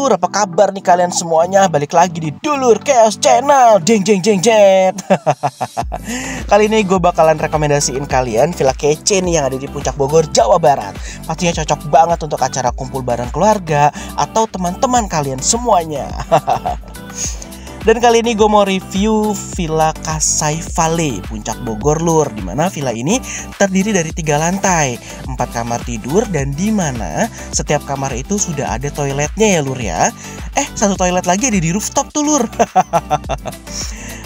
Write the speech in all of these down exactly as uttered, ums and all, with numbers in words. Dulur, apa kabar nih kalian semuanya? Balik lagi di Dulur Keos Channel. Jeng jeng jeng jet. Kali ini gue bakalan rekomendasiin kalian Villa Kece nih yang ada di Puncak Bogor, Jawa Barat. Pastinya cocok banget untuk acara kumpul bareng keluarga atau teman-teman kalian semuanya. Dan kali ini gue mau review Villa Casa Valley Puncak Bogor Lur, dimana villa ini terdiri dari tiga lantai, empat kamar tidur, dan dimana setiap kamar itu sudah ada toiletnya ya Lur ya. Eh satu toilet lagi ada di rooftop tuh Lur.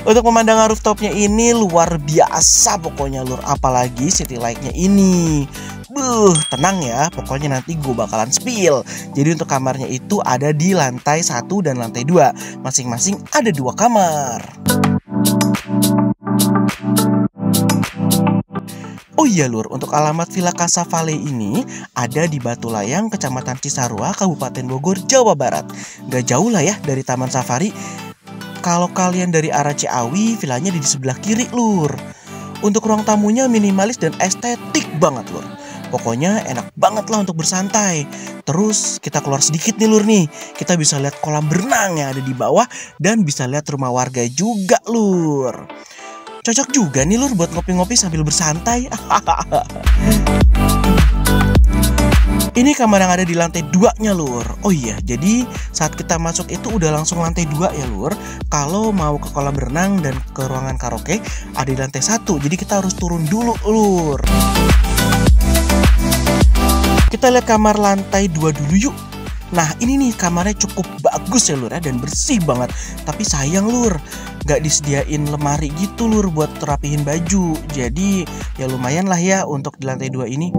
Untuk pemandangan rooftopnya ini luar biasa pokoknya Lur, apalagi city lightnya ini. Buh, tenang ya, pokoknya nanti gue bakalan spill. Jadi untuk kamarnya itu ada di lantai satu dan lantai dua. Masing-masing ada dua kamar. Oh iya Lur, untuk alamat Villa Casa Valley ini ada di Batu Layang, Kecamatan Cisarua, Kabupaten Bogor, Jawa Barat. Gak jauh lah ya dari Taman Safari. Kalau kalian dari arah Ciawi, villanya di sebelah kiri Lur. Untuk ruang tamunya minimalis dan estetik banget Lur. Pokoknya enak banget lah untuk bersantai. Terus kita keluar sedikit nih Lur nih. Kita bisa lihat kolam berenang yang ada di bawah. Dan bisa lihat rumah warga juga Lur. Cocok juga nih Lur buat ngopi-ngopi sambil bersantai. Ini kamar yang ada di lantai dua-nya Lur. Oh iya, jadi saat kita masuk itu udah langsung lantai dua ya Lur. Kalau mau ke kolam renang dan ke ruangan karaoke ada di lantai satu. Jadi kita harus turun dulu Lur. Kita lihat kamar lantai dua dulu yuk. Nah ini nih kamarnya cukup bagus ya Lur ya, dan bersih banget. Tapi sayang Lur, gak disediain lemari gitu Lur buat terapihin baju. Jadi ya lumayan lah ya untuk di lantai dua ini.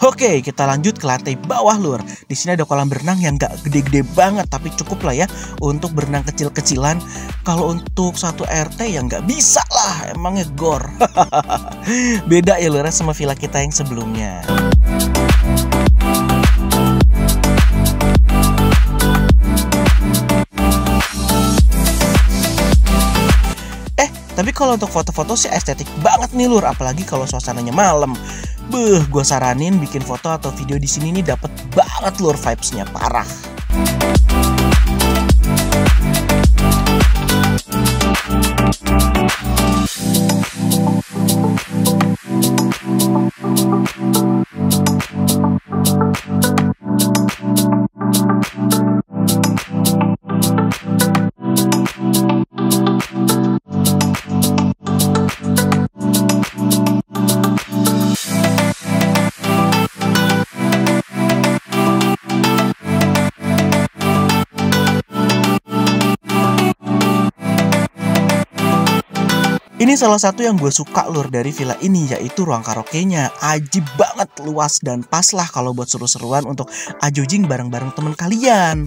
Oke, kita lanjut ke lantai bawah Lur. Di sini ada kolam berenang yang gak gede-gede banget, tapi cukup lah ya untuk berenang kecil-kecilan. Kalau untuk satu R T yang gak bisa lah, emangnya gor. Beda ya Lur sama villa kita yang sebelumnya. Eh, tapi kalau untuk foto-foto sih estetik banget nih Lur, apalagi kalau suasananya malam. Beuh, gue saranin bikin foto atau video di sini nih, dapet banget Lur vibes-nya parah. Ini salah satu yang gue suka Lur dari villa ini, yaitu ruang karaoke-nya. Ajib banget, luas dan pas lah kalau buat seru-seruan untuk ajojing bareng-bareng temen kalian.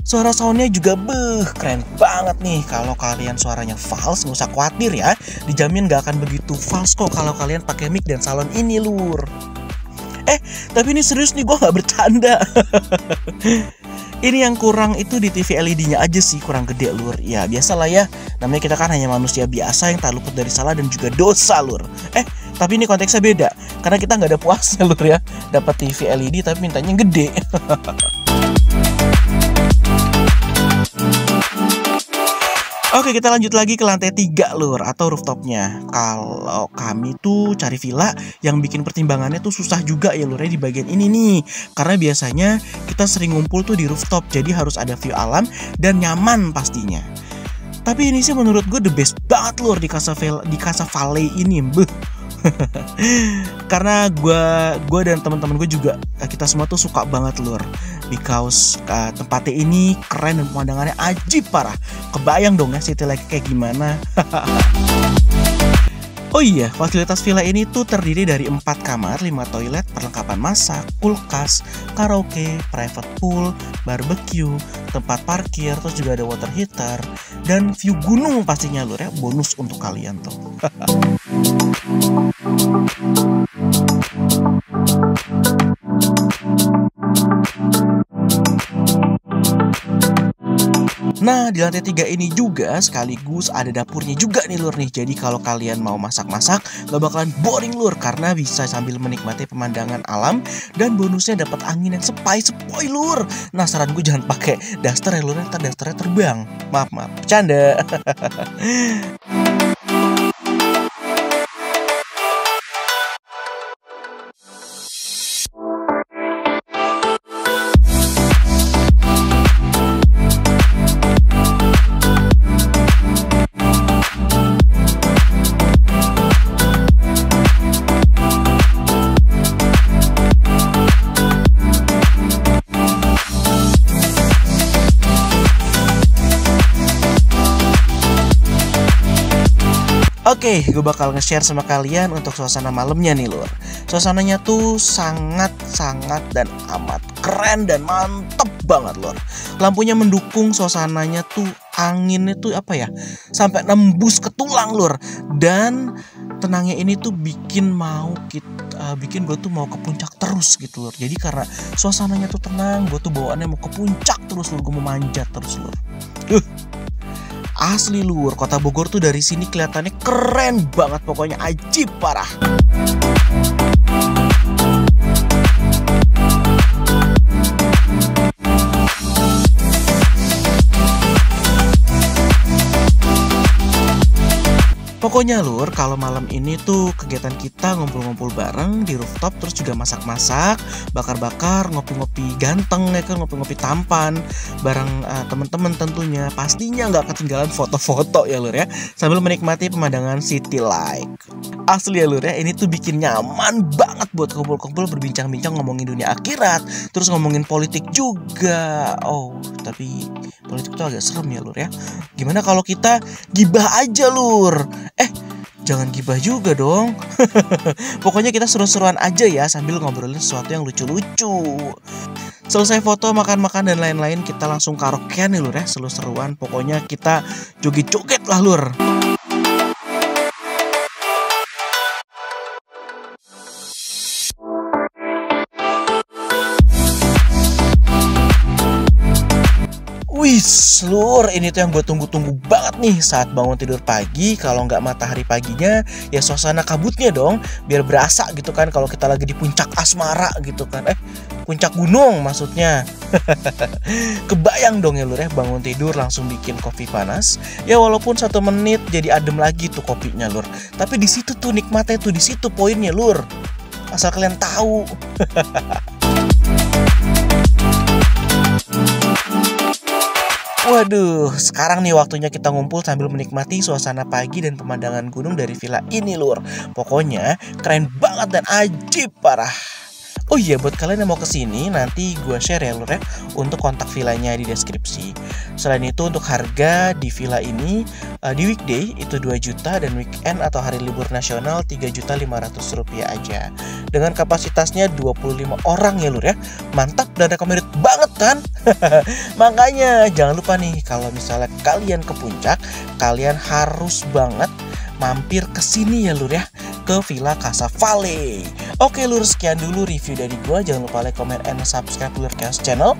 Suara soundnya juga beuh, keren banget nih. Kalau kalian suaranya fals nggak usah khawatir ya, dijamin gak akan begitu fals kok kalau kalian pakai mic dan salon ini Lur. Eh tapi ini serius nih, gue gak bercanda. Ini yang kurang itu di T V L E D-nya aja sih, kurang gede Lur. Ya biasalah ya, namanya kita kan hanya manusia biasa yang tak luput dari salah dan juga dosa Lur. Eh, tapi ini konteksnya beda, karena kita nggak ada puasnya Lur ya. Dapat T V L E D tapi mintanya gede. Oke, kita lanjut lagi ke lantai tiga Lur, atau rooftopnya. Kalau kami tuh cari villa yang bikin pertimbangannya tuh susah juga ya Lur ya, di bagian ini nih. Karena biasanya kita sering ngumpul tuh di rooftop, jadi harus ada view alam dan nyaman pastinya. Tapi ini sih menurut gue the best banget Lur di Casa di Casa Valley ini. Karena gue gue dan teman-teman gue juga, kita semua tuh suka banget Lur. Because uh, tempatnya ini keren dan pemandangannya ajib parah. Kebayang dong ya city light kayak gimana. Oh iya, fasilitas villa ini tuh terdiri dari empat kamar, lima toilet, perlengkapan masak, kulkas, karaoke, private pool, barbecue, tempat parkir, terus juga ada water heater, dan view gunung pastinya Lur ya, bonus untuk kalian tuh. Nah, di lantai tiga ini juga sekaligus ada dapurnya juga nih lur nih. Jadi kalau kalian mau masak-masak gak bakalan boring lur, karena bisa sambil menikmati pemandangan alam dan bonusnya dapat angin yang sepoi-sepoi lur. Nah, saran gue jangan pakai daster ya lur, ntar dasternya terbang. Maaf maaf, bercanda. Oke, gue bakal nge-share sama kalian untuk suasana malamnya nih lur. Suasananya tuh sangat-sangat dan amat keren dan mantep banget lur. Lampunya mendukung, suasananya tuh anginnya tuh apa ya, sampai nembus ke tulang lur. Dan tenangnya ini tuh bikin mau kita, uh, bikin gue tuh mau ke puncak terus gitu lur. Jadi karena suasananya tuh tenang, gue tuh bawaannya mau ke puncak terus lur, gue mau manjat terus lur. Uh. Asli lur, kota Bogor tuh dari sini kelihatannya keren banget, pokoknya ajib parah. Pokoknya lur, kalau malam ini tuh kegiatan kita ngumpul-ngumpul bareng di rooftop, terus juga masak-masak, bakar-bakar, ngopi-ngopi ganteng ya kan, ngopi-ngopi tampan bareng uh, temen-temen tentunya. Pastinya nggak ketinggalan foto-foto ya lur ya, sambil menikmati pemandangan city light. Asli ya lur ya, ini tuh bikin nyaman banget buat kumpul-kumpul berbincang-bincang ngomongin dunia akhirat, terus ngomongin politik juga. Oh, tapi politik tuh agak serem ya lur ya. Gimana kalau kita gibah aja lur? Eh, jangan gibah juga dong. Pokoknya kita seru-seruan aja ya, sambil ngobrolin sesuatu yang lucu-lucu. Selesai foto, makan-makan dan lain-lain, kita langsung karaokean nih lur ya, seru-seruan. Pokoknya kita joget-joget lah lur. Wis lur, ini tuh yang gue tunggu-tunggu banget nih saat bangun tidur pagi. Kalau nggak matahari paginya, ya suasana kabutnya dong, biar berasa gitu kan kalau kita lagi di puncak asmara gitu kan. Eh, puncak gunung maksudnya. Kebayang dong ya lur ya, bangun tidur langsung bikin kopi panas. Ya walaupun satu menit jadi adem lagi tuh kopinya lur. Tapi di situ tuh nikmatnya tuh, di situ poinnya lur. Asal kalian tahu. Waduh, sekarang nih waktunya kita ngumpul sambil menikmati suasana pagi dan pemandangan gunung dari villa ini lur. Pokoknya keren banget dan ajib parah. Oh iya, buat kalian yang mau kesini, nanti gue share ya lur ya, untuk kontak villanya di deskripsi. Selain itu untuk harga di villa ini, uh, di weekday itu dua juta dan weekend atau hari libur nasional tiga juta lima ratus rupiah aja. Dengan kapasitasnya dua puluh lima orang ya lur ya. Mantap dan recommended banget kan? Makanya jangan lupa nih, kalau misalnya kalian ke puncak, kalian harus banget mampir ke sini ya lur ya, ke Villa Casa Valley. Oke lur, sekian dulu review dari gua. Jangan lupa like, comment, and subscribe Dulur Keos Channel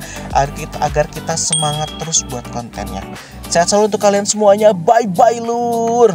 agar kita semangat terus buat kontennya. Sehat selalu untuk kalian semuanya. Bye bye lur.